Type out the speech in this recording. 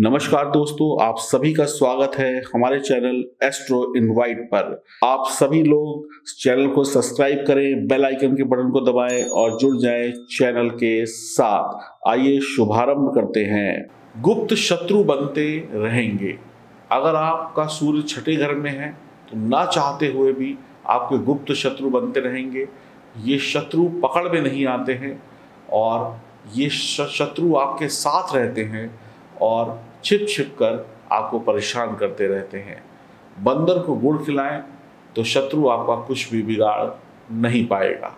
नमस्कार दोस्तों, आप सभी का स्वागत है हमारे चैनल एस्ट्रो इनवाइट पर। आप सभी लोग चैनल को सब्सक्राइब करें, बेल आइकन के बटन को दबाएं और जुड़ जाएं चैनल के साथ। आइए शुभारंभ करते हैं। गुप्त शत्रु बनते रहेंगे। अगर आपका सूर्य छठे घर में है तो ना चाहते हुए भी आपके गुप्त शत्रु बनते रहेंगे। ये शत्रु पकड़ में नहीं आते हैं और ये शत्रु आपके साथ रहते हैं और छिप छिप कर आपको परेशान करते रहते हैं। बंदर को गुड़ खिलाएं तो शत्रु आपका कुछ भी बिगाड़ नहीं पाएगा।